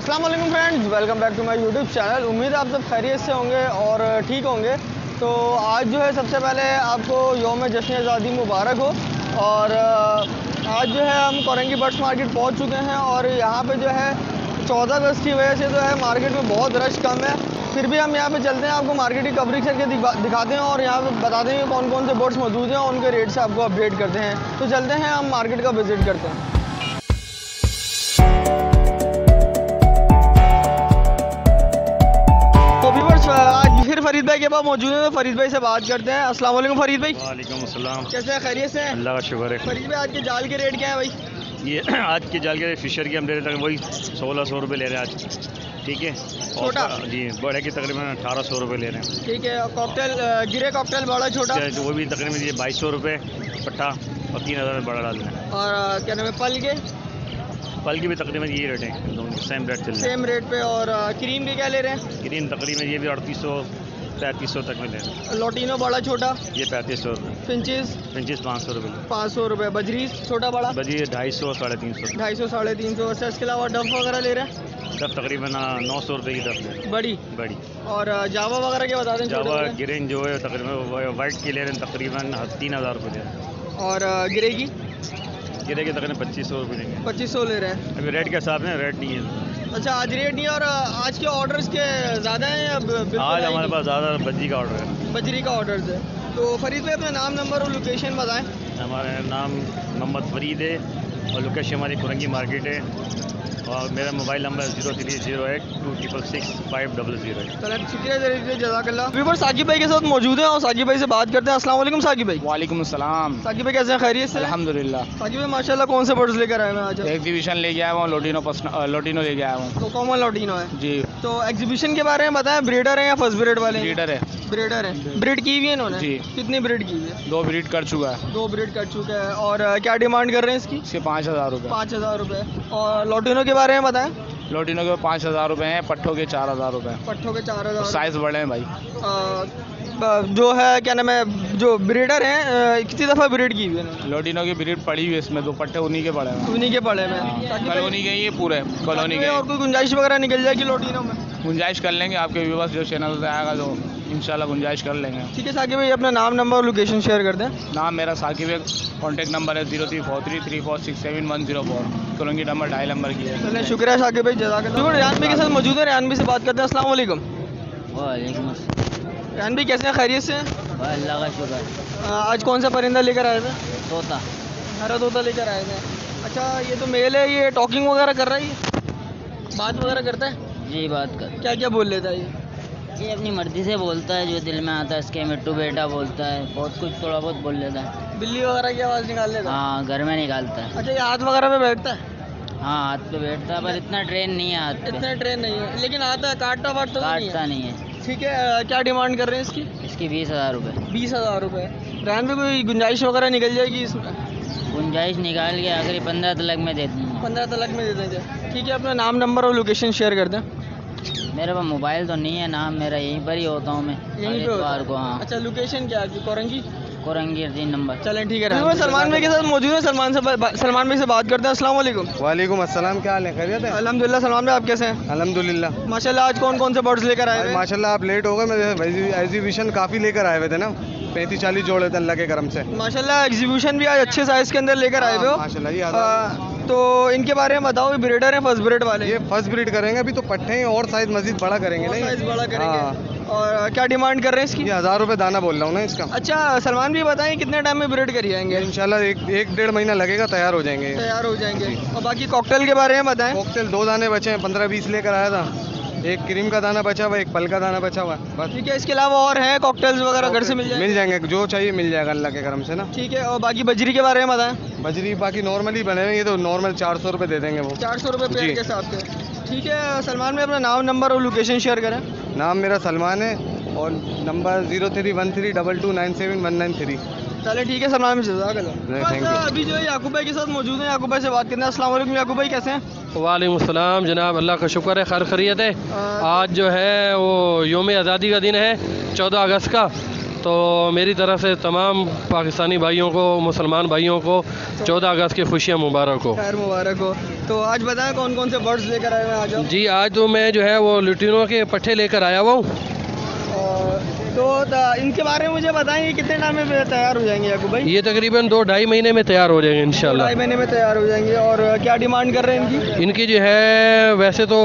अस्सलाम वालेकुम friends, welcome back to my YouTube channel. उम्मीद है आप सब खैरियत से होंगे और ठीक होंगे। तो आज जो है सबसे पहले आपको योम जश्न आज़ादी मुबारक हो। और आज जो है हम कोरंगी बर्ड्स मार्केट पहुंच चुके हैं और यहां पे जो है 14 अगस्त की वजह से जो है मार्केट में बहुत रश कम है, फिर भी हम यहाँ पर चलते हैं, आपको मार्केट की कवरेज करके दिखाते हैं और यहाँ पर बताते हैं कि कौन कौन से बर्ड्स मौजूद हैं और उनके रेट से आपको अपडेट करते हैं। तो चलते हैं, हम मार्केट का विज़िट करते हैं। आज फिर फरीद भाई के पास मौजूद है, तो फरीद भाई से बात करते हैं। अस्सलाम वालेकुम फरीद भाई। वालेकुम अस्सलाम, कैसे हैं? खैरियत से हैं? अल्लाह का शुक्र है। फरीद भाई, आज के जाल के रेट क्या है भाई? ये आज के जाल के रेट फिशर के हम ले रहे हैं वही 1600 रुपये ले रहे हैं आज। ठीक है, छोटा जी बड़े के तकरीबन 1800 रुपये ले रहे हैं। ठीक है, कॉकटेल गिरे कॉकटेल बड़ा छोटा वो भी तकरीबन ये 2200 रुपये पट्टा और 3000 में बड़ा डाल रहे हैं। और क्या नाम है पल के? पल की भी तकरीबन ये रेट है, दोनों सेम रेट चल रहे हैं, सेम रेट पे। और क्रीम के क्या ले रहे हैं? क्रीम तकरीबन ये भी 3800 तक में ले रहे हैं। लोटिनो बड़ा छोटा ये 3500 रुपये। फिंचेस 500 रुपये। 500 रुपये। बजरी छोटा बड़ा? बजरी 250 साढ़े 300। और इसके अलावा डफ वगैरह ले रहे हैं? डफ तकरीबन 900 रुपये की डफ ले रहे हैं, बड़ी। और जावा वगैरह के बता दें? जावा ग्रीन जो है तकरीबन वाइट की ले रहे हैं, तकरीबन 3000 रुपये ले रहे हैं। और ग्रे की? गिरे के तकरीबन 2500 रुपये लेंगे। 2500 ले रहे हैं अभी रेट के हिसाब से, रेट नहीं है। अच्छा, आज रेट नहीं है। और आज के ऑर्डर्स के ज़्यादा हैं या आज हमारे पास ज़्यादा बजरी का ऑर्डर है, तो फरीद भाई अपना नाम, नंबर और लोकेशन बताएं। हमारा नाम मोहम्मद फरीद है और लोकेशन हमारी कोरंगी मार्केट है और मेरा मोबाइल नंबर 0308266500। शुक्रिया, जज़ाकल्ला। व्यूअर्स साकिब भाई के साथ मौजूद हैं और साकिब भाई से बात करते हैं। अस्सलाम वालेकुम साकिब भाई। वालेकुम अस्सलाम। साकिब भाई, कैसे हैं? खैरियत से? अल्हम्दुलिल्लाह। साकिब भाई, माशाल्लाह, कौन से बर्ड्स लेकर आए हैं आज? एग्जीबिशन लेके आया हूँ, लोटिनो लेके आया हूँ। तो कॉमन लोटिनो है जी। तो एग्जीबिशन के बारे में बताएं, ब्रीडर है या फर्स्ट ब्रीड वाले? ब्रीडर है। ब्रीड की हुई है इन्होंने जी? कितनी ब्रीड की हुई है? 2 ब्रीड कर चुका है। 2 ब्रीड कर चुका है। और क्या डिमांड कर रहे हैं इसकी? इसके 5000 रुपये। 5000 रुपये। और लोटिनो के बारे में बताएं। लोटिनो के 5000 रुपये हैं, पट्ठों के 4000 रुपये। साइज बड़े हैं भाई। जो है क्या नाम है, जो ब्रीडर हैं कितनी दफ़ा ब्रीड की हुई है? लोटिनो की ब्रीड पड़ी हुई है, इसमें 2 पट्टे उन्हीं के पड़े हैं। कॉलोनी के ही पूरे कॉलोनी के। और कोई गुंजाइश वगैरह निकल जाएगी लोटिनो में? गुंजाइश कर लेंगे, आपके व्यूअर्स जो चैनल से आएगा तो इंशाल्लाह गुंजाइश कर लेंगे। ठीक है साकिब भाई, अपना नाम, नंबर और लोकेशन शेयर कर दें। नाम मेरा साकिब है, कॉन्टैक्ट नंबर है 034334671104, कोरंगी नंबर 2.5 नंबर की है। चलिए, शुक्रिया साकिब भाई, जज़ाकल्लाह। रेहान भाई के साथ मौजूद है, रेहान भाई से बात करते हैं। अस्सलाम वालेकुम। वालेकुम अस्सलाम। रेहान भाई, कैसे हैं? खैरियत से? अल्लाह का शुक्र। आज कौन सा परिंदा लेकर आए थे? तोता, हरा तोता लेकर आए थे। अच्छा, ये तो मेल है, ये टॉकिंग वगैरह कर रहा है, बात वगैरह करता है जी? बात कर क्या बोल लेता है ये? ये अपनी मर्जी से बोलता है, जो दिल में आता है। इसके मिट्टू बेटा बोलता है, बहुत कुछ थोड़ा बहुत बोल लेता है। बिल्ली वगैरह की आवाज़ निकाल लेता है? हाँ, घर में निकालता है। अच्छा, ये हाथ वगैरह पे बैठता है? हाँ, हाथ पे बैठता है, पर इतना ट्रेन नहीं है हाथ पे। इतना ट्रेन नहीं है, लेकिन आता है, काटता नहीं है। ठीक है, क्या डिमांड कर रहे हैं इसकी? इसकी 20,000 रुपये। 20,000 रुपये। रहन में कोई गुंजाइश वगैरह निकल जाएगी इसमें? गुंजाइश निकाल के आखिरी 15 तलाक में दे देंगे। 15 तलाक में दे देंगे। ठीक है, अपना नाम, नंबर और लोकेशन शेयर कर दें। मेरे पास मोबाइल तो नहीं है, नाम मेरा यहीं पर ही होता हूँ मैं, यहीं पर को। हाँ। अच्छा, लोकेशन क्या है? कोरंगी 3 नंबर। चलें, ठीक है। मैं सलमान भाई के साथ मौजूद है, सलमान भाई से बात करते हैं। अस्सलाम वालेकुम। वालेकुम अस्सलाम, क्या हाल है? खैरियत है? अल्हम्दुलिल्लाह। सलमान भाई, आप कैसे हैं? अल्हम्दुलिल्लाह। माशाल्लाह, आज कौन कौन से बर्ड्स लेकर आए हैं? माशाल्लाह, आप लेट हो गए, मैं एग्जीबिशन काफ़ी लेकर आए हुए थे ना, 35-40 जोड़े थे अल्लाह के करम से। माशाल्लाह, एग्जीबिशन भी आज अच्छे साइज़ के अंदर लेकर आए हुए हो माशाल्लाह। तो इनके बारे में बताओ, ब्रीडर है फर्स्ट ब्रीड वाले? ये फर्स्ट ब्रीड करेंगे, अभी तो पट्टे हैं और साइज मजीद बड़ा करेंगे। नहीं, साइज बड़ा करेंगे। और क्या डिमांड कर रहे हैं इसकी? 1000 रुपये दाना बोल रहा हूँ ना इसका। अच्छा, सलमान भी बताएं, कितने टाइम में ब्रीड कर जाएंगे? इंशाल्लाह 1-1.5 महीना लगेगा, तैयार हो जाएंगे। और बाकी कॉकटेल के बारे में बताएं। कॉकटेल 2 दाने बचे हैं, 15-20 लेकर आया था। 1 क्रीम का दाना बचा हुआ, 1 पल का दाना बचा हुआ, बस। ठीक है, इसके अलावा और है कॉकटेल्स वगैरह घर से मिल जाएंगे, जो चाहिए मिल जाएगा अल्लाह के करम से ना। ठीक है, और बाकी बजरी के बारे में बताएं। बजरी बाकी नॉर्मल ही बने हुए, ये तो नॉर्मल 400 रुपये दे देंगे वो। 400 रुपये पेड़ के हिसाब से। ठीक है, सलमान में अपना नाम, नंबर और लोकेशन शेयर करें। नाम मेरा सलमान है और नंबर 031322971993। चले, ठीक है सलमान में, जज़ाकल्लाह। अभी जो है याकूब भाई के साथ मौजूद है, याकूब भाई से बात करना है। अस्सलाम वालेकुम याकूब भाई, कैसे हैं? वालेकुम सलाम जनाब, अल्लाह का शुक्र है, खैर खैरियत है। आज जो है वो योम आज़ादी का दिन है, 14 अगस्त का। तो मेरी तरफ से तमाम पाकिस्तानी भाइयों को, मुसलमान भाइयों को 14 अगस्त की खुशियाँ मुबारक हो। खैर मुबारक हो। तो आज बताएं कौन कौन से बर्ड्स लेकर आए हैं आज आप? जी आज तो मैं जो है वो लुटिनों के पट्ठे लेकर आया हुआ हूँ। तो इनके बारे में मुझे बताएं कितने टाइम में तैयार हो जाएंगे याकूब भाई? ये तकरीबन 2-2.5 महीने में तैयार हो जाएंगे इंशाल्लाह। 2-2.5 महीने में तैयार हो जाएंगे। और क्या डिमांड कर रहे हैं इनकी? इनकी जो है वैसे तो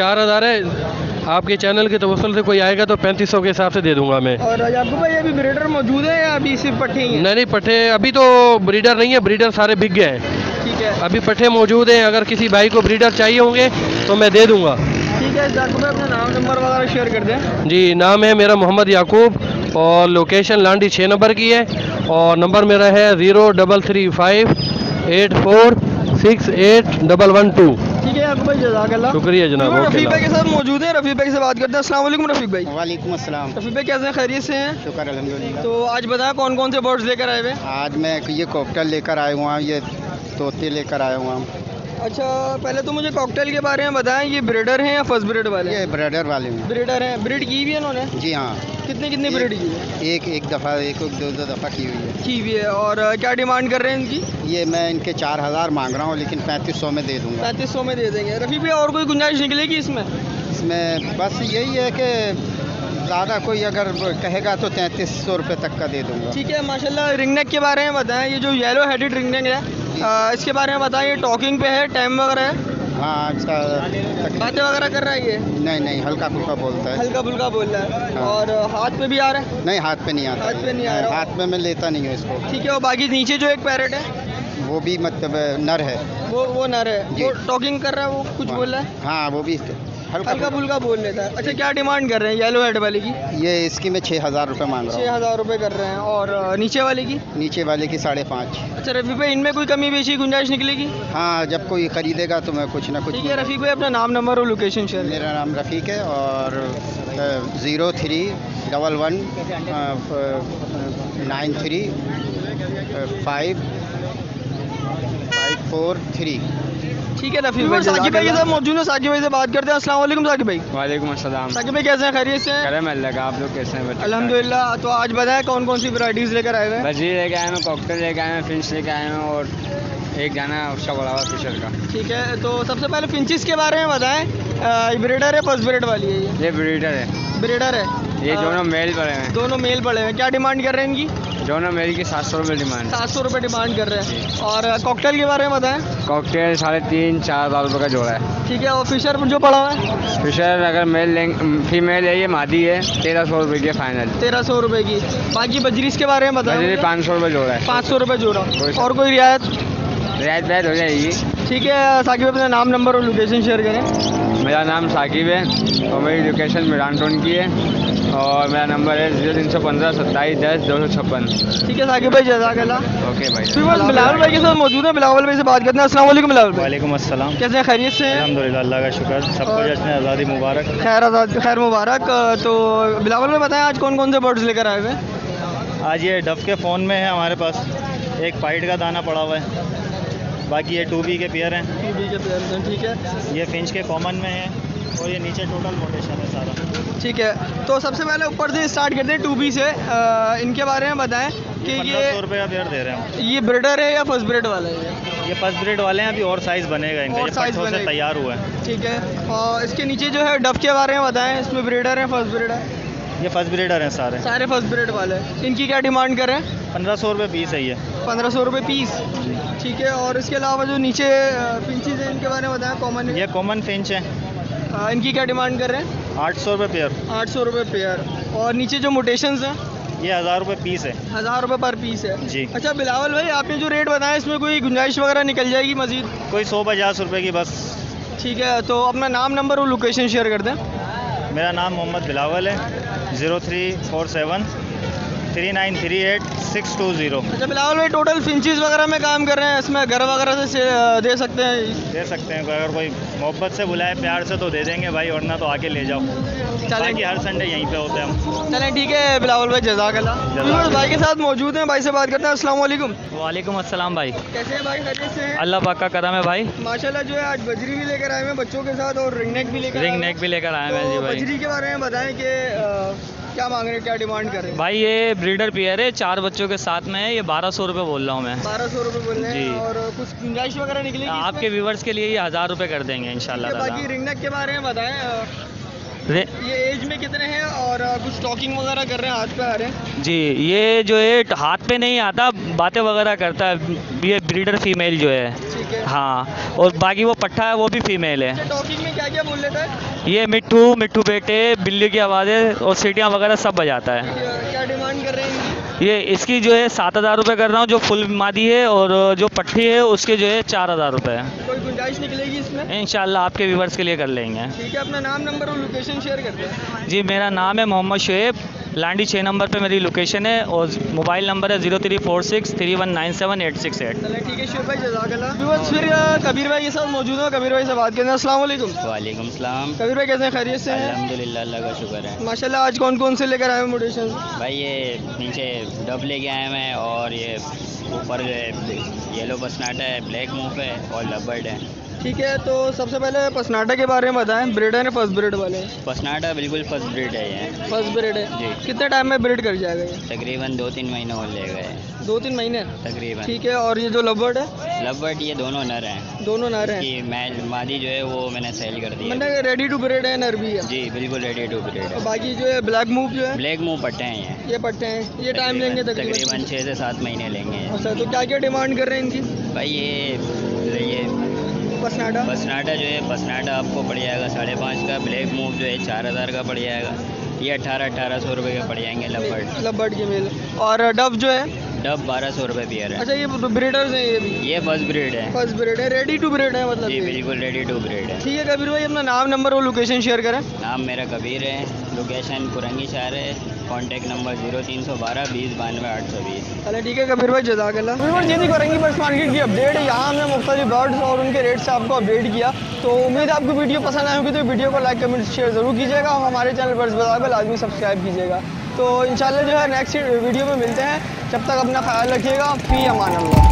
4000 है, आपके चैनल के तवसल से कोई आएगा तो 3500 के हिसाब से दे दूंगा मैं। और याकूब भाई अभी ब्रीडर मौजूद है या अभी सिर्फ पट्ठे ही हैं? नहीं पट्ठे अभी तो ब्रीडर नहीं है, ब्रीडर सारे बिक गए हैं। ठीक है, अभी पट्ठे मौजूद हैं, अगर किसी भाई को ब्रीडर चाहिए होंगे तो मैं दे दूंगा। ठीक है याकूब भाई, अपना नाम नंबर वगैरह शेयर कर दें। जी नाम है मेरा मोहम्मद याकूब और लोकेशन लांडी 6 नंबर की है और नंबर मेरा है 03358468112। ठीक है याकूब भाई, जज़ाकल्लाह। शुक्रिया जनाब। रफीक भाई के साथ मौजूद है, रफीक भाई से बात करते हैं। अस्सलाम वालेकुम रफीक भाई। वालेकुम अस्सलाम। रफीक भाई कैसे हैं, खैरियत से हैं? शुक्र अल्हम्दुलिल्लाह। तो आज बताया कौन कौन से बर्ड्स लेकर आए हुए? आज मैं ये कॉकटेल लेकर आया हुआ, ये तोते लेकर आया हुआ। अच्छा, पहले तो मुझे कॉकटेल के बारे में बताएं, ये ब्रीडर हैं या फर्स्ट ब्रीड वाले? ये ब्रीडर वाले हैं। ब्रीडर हैं, ब्रीड की हुई है इन्होंने? जी हाँ। कितने कितने ब्रीड की है? एक दफ़ा, दो दफ़ा की हुई है। की हुई है। और क्या डिमांड कर रहे हैं इनकी? ये मैं इनके 4000 मांग रहा हूँ लेकिन 3500 में दे दूँगा। 3500 में दे देंगे। रफ़ी भाई और कोई गुंजाइश निकलेगी इसमें? इसमें बस यही है कि ज़्यादा कोई अगर कहेगा तो 3300 रुपये तक का दे दूँगा। ठीक है माशाल्लाह। रिंगनेक के बारे में बताएं, ये जो येलो हेडेड रिंगनेक है इसके बारे में बताएं। ये टॉकिंग पे है, टाइम वगैरह है? हाँ अच्छा, बातें वगैरह कर रहा है ये? नहीं, हल्का फुल्का बोलता है। हल्का फुल्का बोल रहा है। और हाथ पे भी आ रहा है? नहीं, हाथ पे नहीं आता। हाथ पे नहीं आ रहा? हाथ में मैं लेता नहीं हूँ इसको। ठीक है। और बाकी नीचे जो एक पैरेट है वो भी मतलब नर है, वो नर है, वो टॉकिंग कर रहा है, वो कुछ बोल रहा है? हाँ वो भी हल्का फुल्का बोल लेता है। अच्छा क्या डिमांड कर रहे हैं येलो हेड वाले की? ये इसकी मैं 6000 रुपये मांग रहा हूँ। 6000 रुपये कर रहे हैं। और नीचे वाले की? नीचे वाले की 5.5। अच्छा रफ़ी भाई, इनमें कोई कमी बेची गुंजाइश निकलेगी? हाँ, जब कोई ख़रीदेगा तो मैं कुछ ना कुछ। ठीक है रफ़ीक भाई, अपना नाम नंबर और लोकेशन शेयर। मेरा नाम रफ़ीक है और 031193554 3। ठीक है रफीक भाई। साकिब भाई के साथ मौजूद है, साकिब भाई से बात करते हैं। अस्सलाम वालेकुम साकिब भाई। वालेकुम अस्सलाम। साकिब भाई कैसे हैं, खैरियत से हैं? मैं अल्लाह का, आप लोग कैसे हैं? अल्हम्दुलिल्लाह। तो आज बताएं कौन कौन सी वैराइटीज़ लेकर आए हुए हैं? बजी लेकर आए हैं, कॉकटेल लेकर आए हैं, फिंच लेकर आए हैं और एक गाना उसका बढ़ावा फिशर का। ठीक है, तो सबसे पहले फिंचिस के बारे में बताएँ। ब्रीडर है, फर्स्ट ब्रीड वाली है? ये ब्रीडर है। ब्रीडर है। ये दोनों मेल पड़े हैं। दोनों मेल पड़े हैं। क्या डिमांड कर रहे हैं इनकी? दोनों मेल की 700 रुपये डिमांड। 700 रुपये डिमांड कर रहे हैं। और कॉकटेल के बारे में बताएं। कॉकटेल 3500-4000 रुपये का जोड़ा है। ठीक है। और फिशर जो पड़ा हुआ है? फिशर अगर मेल लेंगे, फीमेल है ये, मादी है, 1300 रुपये की फाइनल। 1300 रुपये की। बाकी बजरीस के बारे में बताएं। बजरीस 500 रुपये जोड़ा है। 500 रुपये जोड़ा। और कोई रियायत? रियायत हो जाएगी। ठीक है साकिब, अपना नाम नंबर और लोकेशन शेयर करें। मेरा नाम साकिब है और मेरी लोकेशन मिरानटोन की है और मेरा नंबर है 0315-2710-256। ठीक है साकिब भाई, जज़ाकल्लाह। ओके भाई। फिर बिलावल भाई के साथ मौजूद है, बिलावल भाई से बात करते हैं। अस्सलाम वालेकुम बिलावल भाई। वालेकुम अस्सलाम। कैसे हैं, खैरियत से हैं? अल्हम्दुलिल्लाह, अल्लाह का शुक्र। सबको जश्न आज़ादी मुबारक। खैर मुबारक। तो बिलावल भाई बताएं आज कौन कौन से बर्ड्स लेकर आए हुए? आज ये डफ के फ़ोन में है हमारे पास, एक पाइट का दाना पड़ा हुआ है, बाकी ये 2B के पेयर हैं। 2B के पेयर हैं। ठीक है। ये फिंच के कॉमन में है और ये नीचे टोटल रोटेशन है सारा। ठीक है, तो सबसे पहले ऊपर से स्टार्ट करते हैं 2B से। इनके बारे में बताएं कि ये 1500 रुपये का पेयर दे रहे हैं। ये ब्रीडर है या फर्स्ट ब्रीड वाला है? ये फर्स्ट ब्रीड वाले हैं, अभी और साइज़ बनेगा इनका, ये पट्ठों से तैयार हुआ है। ठीक है। और इसके नीचे जो है डफ के बारे में बताएं, इसमें ब्रीडर है, फर्स्ट ब्रीड है? ये फर्स्ट ब्रीडर हैं सारे। सारे फर्स्ट ब्रीड वाले हैं। इनकी क्या डिमांड कर रहे हैं? 1500 रुपये पीस है ये। 1500 रुपये पीस। ठीक है। और इसके अलावा जो नीचे फिंचेज हैं इनके बारे में बताएं। कॉमन? ये कॉमन फिंच है। इनकी क्या डिमांड कर रहे हैं? 800 रुपये पेयर। 800 रुपये पेयर। और नीचे जो मोटेशंस हैं? ये 1000 रुपये पीस है। 1000 रुपये पर पीस है जी। अच्छा बिलावल भाई, आपने जो रेट बताया इसमें कोई गुंजाइश वगैरह निकल जाएगी मजीद? कोई 150-150 रुपये की बस। ठीक है, तो अपना नाम नंबर और लोकेशन शेयर कर दें। मेरा नाम मोहम्मद बिलावल है, 0347-3938-620। अच्छा बिलावल भाई, टोटल फिंचेस वगैरह में काम कर रहे हैं, इसमें घर वगैरह से दे सकते हैं? दे सकते हैं, अगर कोई मोहब्बत से बुलाए, प्यार से तो दे देंगे भाई, वरना तो आके ले जाओ। चलें कि हर संडे यहीं पे होते हैं। चलें ठीक है बिलावल भाई, जज़ाकल्लाह। भाई के साथ मौजूद हैं, भाई से बात करते हैं। अस्सलाम वालेकुम। वालेकुम अस्सलाम भाई, कैसे हैं भाई? खैरियत से हैं? अल्लाह पाक का करम है भाई माशाल्लाह। जो है आज बजरी भी लेकर आए हैं बच्चों के साथ और रिंगनेक भी लेकर आए हैं। बजरी के बारे में बताएँ कि क्या मांग रहे हैं, क्या डिमांड कर रहे हैं? भाई ये ब्रीडर पेयर है, 4 बच्चों के साथ में है, ये 1200 रुपये बोल रहा हूँ मैं। 1200 रुपये बोल रहे हैं। और कुछ गुंजाइश वगैरह निकलेगी आपके व्यूवर्स के लिए? ये 1000 रुपये कर देंगे इंशाल्लाह। बाकी रिंगनेक के बारे में बताएं, ये एज में कितने हैं और कुछ टॉकिंग वगैरह कर रहे हैं, हाथ पे आ रहे हैं? जी ये जो है हाथ पे नहीं आता, बातें वगैरह करता है, ये ब्रीडर फीमेल जो है। ठीक है। हाँ, और बाकी वो पट्ठा है वो भी फीमेल है। टॉकिंग में क्या क्या बोल लेता है ये? मिट्ठू, मिट्ठू बेटे, बिल्ली की आवाज़ें और सीटियाँ वगैरह सब बजाता है। क्या डिमांड कर रहे हैं ये? इसकी जो है 7000 रुपये कर रहा हूँ, जो फुल मादी है, और जो पट्ठी है उसके जो है 4000 रुपये। कोई गुंजाइश निकलेगी इसमें? इंशाल्लाह आपके व्यूवर्स के लिए कर लेंगे। ठीक है, अपना नाम, नंबर और लोकेशन शेयर कर दें। जी मेरा नाम है मोहम्मद शुएब, लांडी 6 नंबर पे मेरी लोकेशन है, और मोबाइल नंबर है 0346319786। ठीक है शुएब भाई, जज़ाकल्लाह। व्यूअर्स फिर कबीर भाई के साथ मौजूद है, कबीर भाई से बात करना। अस्सलाम वालेकुम। वालेकुम सलाम। कबीर भाई कैसे हैं, खैरियत से हैं? अल्हम्दुलिल्लाह, अल्लाह का शुक्र है। माशाल्लाह। आज कौन कौन से लेकर आए हैं म्यूटेशन? भाई ये नीचे डब लेके आए हैं, और ये ऊपर येलो पसनाटा है, ब्लैक मूफ है और लबर्ड है। ठीक है, तो सबसे पहले पसनाटा के बारे में बताएं, ब्रीड है ना फर्स्ट ब्रीड वाले? पसनाटा बिल्कुल फर्स्ट ब्रीड है, ये फर्स्ट ब्रीड है जी। कितने टाइम में ब्रीड कर जाएगा ये? तकरीबन 2-3 महीने हो जाएगा, 2-3 महीने तकरीबन। ठीक है, और ये जो लबर्ड है? लबर्ड ये दोनों नर हैं। दोनों नर हैं। मैल मादी जो है वो मैंने सेल कर दी, मैंने रेडी टू ब्रीड है, नर भी है। जी बिल्कुल रेडी टू ब्रीड है। बाकी जो है ब्लैक मूव जो है? ब्लैक मूव पट्टे हैं, ये पट्टे हैं। ये टाइम लेंगे तकरीबन 6 से 7 महीने लेंगे। अच्छा, तो क्या क्या डिमांड कर रहे हैं इनकी? भाई ये पसनाटा, पसनाटा जो है, पसनाटा आपको पड़ जाएगा 5.5 का, ब्लैक मूव जो है 4000 का पड़ जाएगा, ये 1800-1800 रुपये के पड़ जाएंगे लबर्ड, लबर्ड के मेल। और डब जो है? डब 1200 रुपये पेयर है। अच्छा, ये ब्रीडर्स हैं ये भी? ये फर्स्ट ब्रीड है, फर्स्ट ब्रीड है, रेडी टू ब्रीड है मतलब? जी बिल्कुल रेडी टू ब्रीड है। ठीक है कबीर भाई, अपना नाम, नंबर और लोकेशन शेयर करें। नाम मेरा कबीर है, लोकेशन कुरंगी शहर है, कॉन्टैक्ट नंबर 0312 2092 820। अरे ठीक है कबीर भाई, जज़ाकल्लाह। ये थी कोरंगी बर्ड्स मार्केट की अपडेट। यहाँ हमने मुख्तलिफ बर्ड्स और उनके रेट से आपको अपडेट किया। तो उम्मीद है आपको वीडियो पसंद आई होगी, तो वीडियो को लाइक, कमेंट, शेयर ज़रूर कीजिएगा, और हमारे चैनल बर्ड्स बाज़ार को लाजमी सब्सक्राइब कीजिएगा। तो इंशाल्लाह जो है नेक्स्ट वीडियो में मिलते हैं, जब तक अपना ख्याल रखिएगा। फी अमान अल्लाह।